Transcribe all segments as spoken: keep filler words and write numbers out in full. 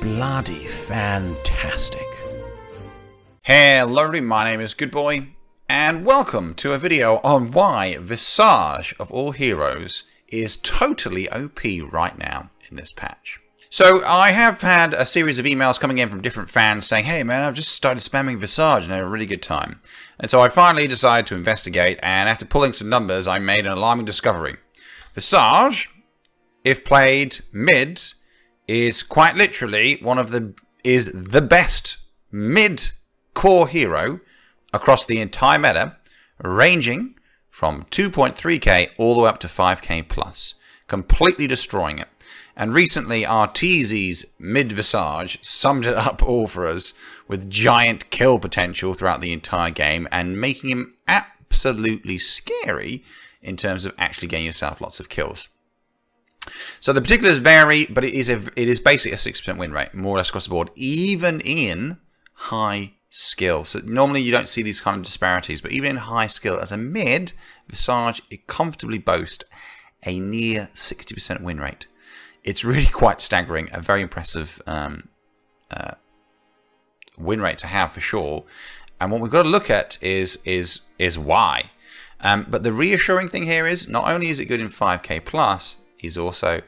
bloody fantastic. Hello everybody, my name is Goodboy, and welcome to a video on why Visage, of all heroes, is totally O P right now in this patch. So I have had a series of emails coming in from different fans saying, hey man, I've just started spamming Visage and had a really good time. And so I finally decided to investigate, and after pulling some numbers, I made an alarming discovery. Visage, if played mid, is quite literally one of the, is the best mid-core hero across the entire meta, ranging from two point three K all the way up to five K plus, completely destroying it. And recently, Arteezy's mid-Visage summed it up all for us with giant kill potential throughout the entire game and making him absolutely scary in terms of actually getting yourself lots of kills. So the particulars vary, but it is a, it is basically a six percent win rate, more or less across the board, even in high skill. So normally you don't see these kind of disparities, but even in high skill, as a mid, Visage, it comfortably boasts a near sixty percent win rate. It's really quite staggering, a very impressive um, uh, win rate to have for sure. And what we've got to look at is is is why. Um, but the reassuring thing here is not only is it good in five K plus, he's also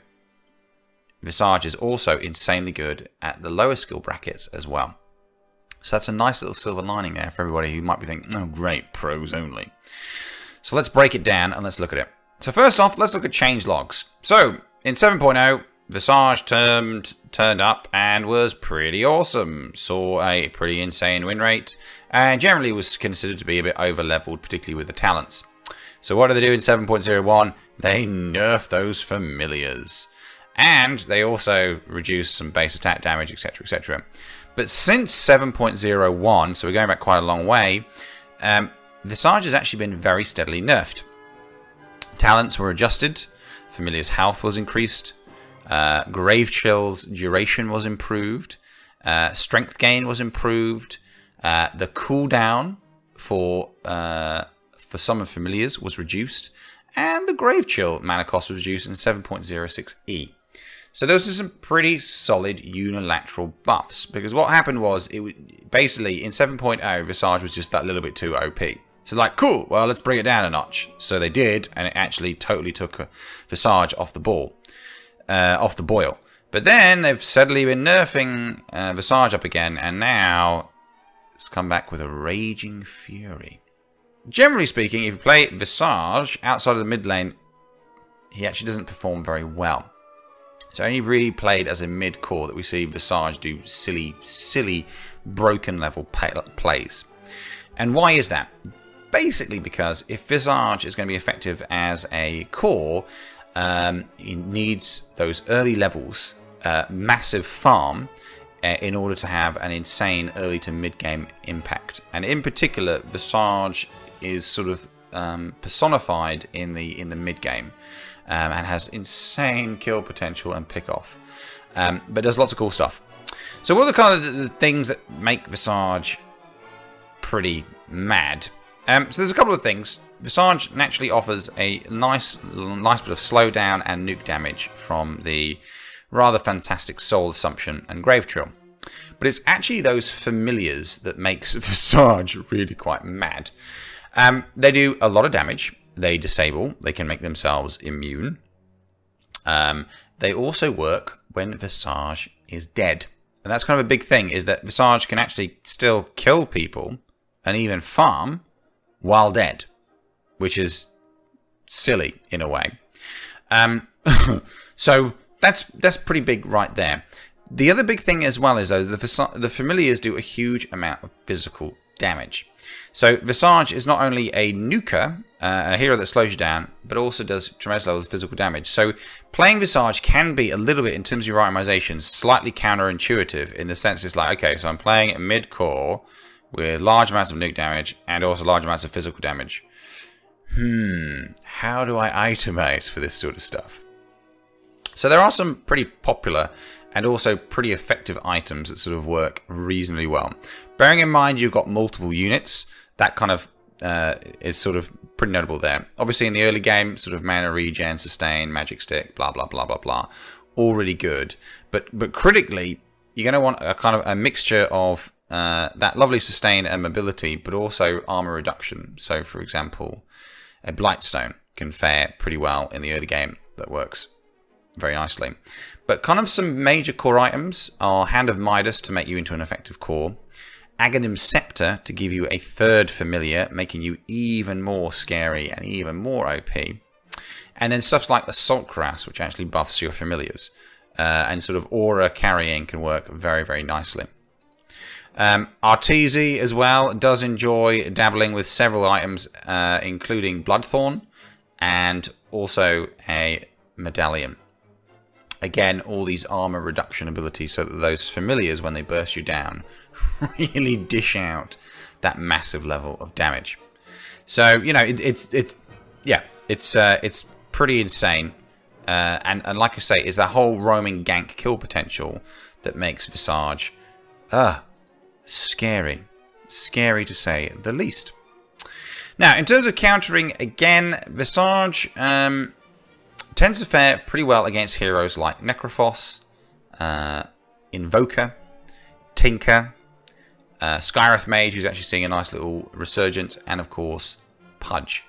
Visage is also insanely good at the lower skill brackets as well. So that's a nice little silver lining there for everybody who might be thinking, oh great, pros only. So let's break it down and let's look at it. So first off, let's look at change logs. So in seven point oh, Visage turned, turned up and was pretty awesome. Saw a pretty insane win rate and generally was considered to be a bit over-leveled, particularly with the talents. So what do they do in seven point oh one? They nerf those familiars. And they also reduce some base attack damage, et cetera, et cetera. But since seven point oh one, so we're going back quite a long way, um, Visage has actually been very steadily nerfed. Talents were adjusted. Familiar's health was increased, uh, Grave Chill's duration was improved, uh, strength gain was improved, uh, the cooldown for uh, for some of Familiar's was reduced, and the Grave Chill mana cost was reduced in seven point oh six E. So those are some pretty solid unilateral buffs, because what happened was, it basically in seven point oh, Visage was just that little bit too O P. So like, cool, well, let's bring it down a notch. So they did, and it actually totally took Visage off the ball, uh, off the boil. But then they've steadily been nerfing uh, Visage up again, and now it's come back with a raging fury. Generally speaking, if you play Visage outside of the mid lane, he actually doesn't perform very well. So only really played as a mid-core that we see Visage do silly, silly, broken level plays. And why is that? Basically because if Visage is going to be effective as a core, um, it needs those early levels, uh, massive farm, uh, in order to have an insane early to mid-game impact. And in particular, Visage is sort of um, personified in the in the mid-game um, and has insane kill potential and pick-off, um, but does lots of cool stuff. So what are the kind of the things that make Visage pretty mad? Um, so there's a couple of things. Visage naturally offers a nice, nice bit of slowdown and nuke damage from the rather fantastic Soul Assumption and Grave Chill. But it's actually those familiars that makes Visage really quite mad. Um, they do a lot of damage. They disable. They can make themselves immune. Um, they also work when Visage is dead. And that's kind of a big thing, is that Visage can actually still kill people and even farm while dead, which is silly in a way. Um, so that's that's pretty big right there. The other big thing as well is, though, the, the familiars do a huge amount of physical damage. So Visage is not only a nuker, uh, a hero that slows you down, but also does tremendous levels of physical damage. So playing Visage can be a little bit, in terms of your itemization, slightly counterintuitive, in the sense it's like, okay, so I'm playing mid-core with large amounts of nuke damage and also large amounts of physical damage. Hmm, how do I itemize for this sort of stuff? So there are some pretty popular and also pretty effective items that sort of work reasonably well. Bearing in mind you've got multiple units, that kind of uh, is sort of pretty notable there. Obviously in the early game, sort of mana regen, sustain, magic stick, blah, blah, blah, blah, blah, all really good. But, but critically, you're going to want a kind of a mixture of uh, that lovely sustain and mobility, but also armor reduction. So, for example, a Blightstone can fare pretty well in the early game. That works very nicely. But kind of some major core items are Hand of Midas to make you into an effective core, Aghanim Scepter to give you a third familiar, making you even more scary and even more O P. And then stuff like Assault Grass, which actually buffs your familiars. Uh, and sort of aura carrying can work very, very nicely. Um, Arteezy as well does enjoy dabbling with several items, uh, including Bloodthorn and also a Medallion. Again, all these armor reduction abilities so that those familiars, when they burst you down, really dish out that massive level of damage. So, you know, it, it's it, yeah, it's uh, it's pretty insane. Uh, and, and like I say, is that whole roaming gank kill potential that makes Visage uh, scary. Scary to say the least. Now, in terms of countering, again, Visage um, tends to fare pretty well against heroes like Necrophos, uh, Invoker, Tinker, uh, Skywrath Mage, who's actually seeing a nice little resurgence, and of course, Pudge.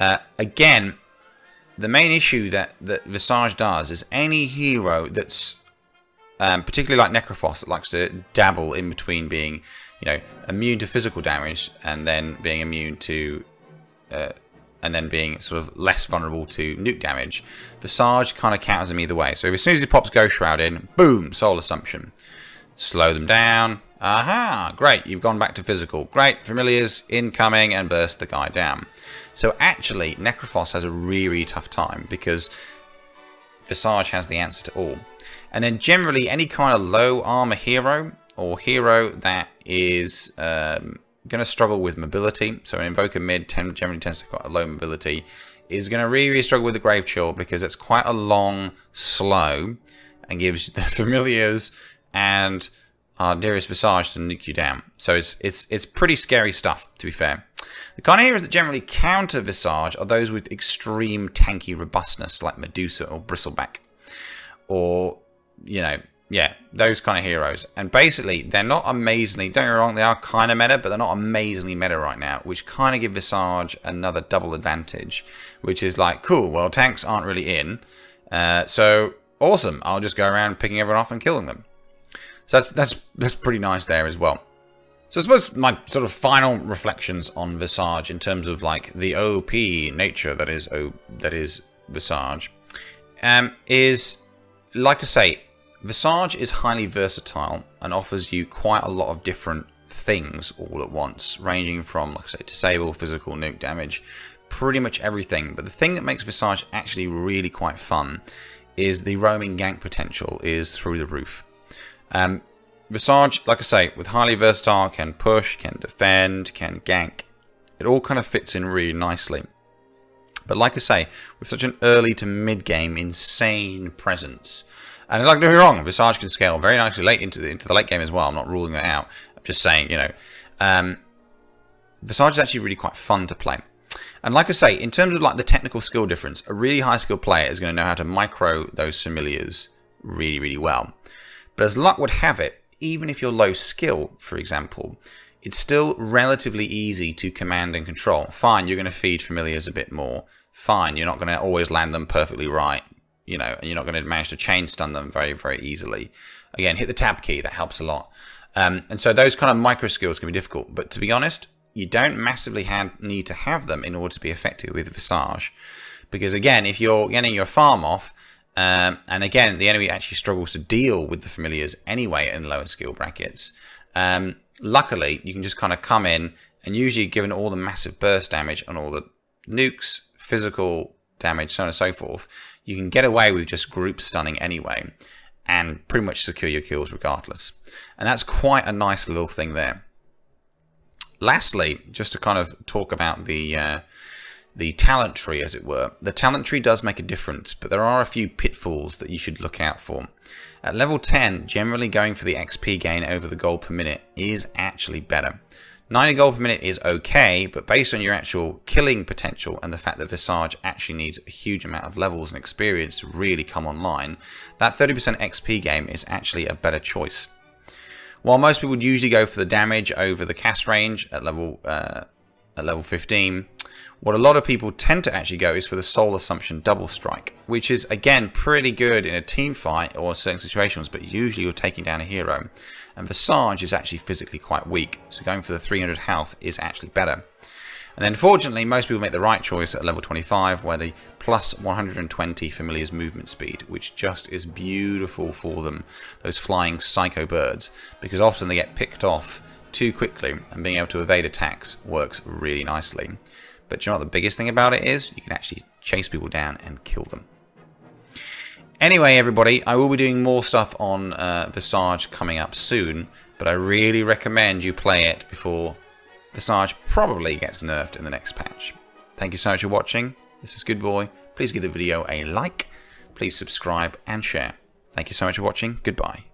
Uh, again... The main issue that, that Visage does is any hero that's, um, particularly like Necrophos, that likes to dabble in between being, you know, immune to physical damage and then being immune to, uh, and then being sort of less vulnerable to nuke damage. Visage kind of counters them either way. So as soon as he pops Ghost Shroud in, boom, Soul Assumption. Slow them down. Aha, great, you've gone back to physical. Great, familiars, incoming, and burst the guy down. So actually, Necrophos has a really, really tough time because Visage has the answer to all. And then generally, any kind of low armor hero or hero that is um, going to struggle with mobility, so an Invoker mid generally tends to have quite a low mobility, is going to really, really struggle with the Grave Chill because it's quite a long, slow, and gives the familiars and our dearest Visage to nuke you down. So it's it's it's pretty scary stuff, to be fair. The kind of heroes that generally counter Visage are those with extreme tanky robustness, like Medusa or Bristleback. Or, you know, yeah, those kind of heroes. And basically, they're not amazingly, don't get me wrong, they are kind of meta, but they're not amazingly meta right now, which kind of give Visage another double advantage, which is like, cool, well, tanks aren't really in, uh, so awesome, I'll just go around picking everyone off and killing them. So that's, that's, that's pretty nice there as well. So I suppose my sort of final reflections on Visage in terms of like the O P nature that is o that is Visage um, is, like I say, Visage is highly versatile and offers you quite a lot of different things all at once, ranging from, like I say, disable, physical, nuke damage, pretty much everything. But the thing that makes Visage actually really quite fun is the roaming gank potential is through the roof. Um, Visage, like I say, with highly versatile, can push, can defend, can gank. It all kind of fits in really nicely. But like I say, with such an early to mid-game insane presence, and like, don't be wrong, Visage can scale very nicely late into the, into the late game as well. I'm not ruling that out. I'm just saying, you know, um, Visage is actually really quite fun to play. And like I say, in terms of like the technical skill difference, a really high skill player is going to know how to micro those familiars really, really well. But as luck would have it, even if you're low skill, for example, it's still relatively easy to command and control. Fine, you're going to feed familiars a bit more. Fine, you're not going to always land them perfectly right, you know, and you're not going to manage to chain stun them very, very easily. Again, hit the tab key, that helps a lot. Um, and so those kind of micro skills can be difficult. But to be honest, you don't massively have, need to have them in order to be effective with Visage. Because again, if you're getting your farm off, Um, and again, the enemy actually struggles to deal with the familiars anyway in lower skill brackets. Um, luckily, you can just kind of come in and usually, given all the massive burst damage and all the nukes, physical damage, so on and so forth, you can get away with just group stunning anyway and pretty much secure your kills regardless. And that's quite a nice little thing there. Lastly, just to kind of talk about the... Uh, the talent tree, as it were. The talent tree does make a difference, but there are a few pitfalls that you should look out for. At level ten, generally going for the X P gain over the gold per minute is actually better. ninety gold per minute is okay, but based on your actual killing potential and the fact that Visage actually needs a huge amount of levels and experience to really come online, that thirty percent X P game is actually a better choice. While most people would usually go for the damage over the cast range at level uh, at level fifteen, what a lot of people tend to actually go is for the Soul Assumption double strike, which is again pretty good in a team fight or certain situations, but usually you're taking down a hero. And Visage is actually physically quite weak, so going for the three hundred health is actually better. And then fortunately, most people make the right choice at level twenty-five, where the plus one hundred twenty familiar's movement speed, which just is beautiful for them, those flying psycho birds, because often they get picked off too quickly, and being able to evade attacks works really nicely. But do you know what the biggest thing about it is? You can actually chase people down and kill them. Anyway, everybody, I will be doing more stuff on uh, Visage coming up soon, but I really recommend you play it before Visage probably gets nerfed in the next patch. Thank you so much for watching. This is Goodboy. Please give the video a like. Please subscribe and share. Thank you so much for watching. Goodbye.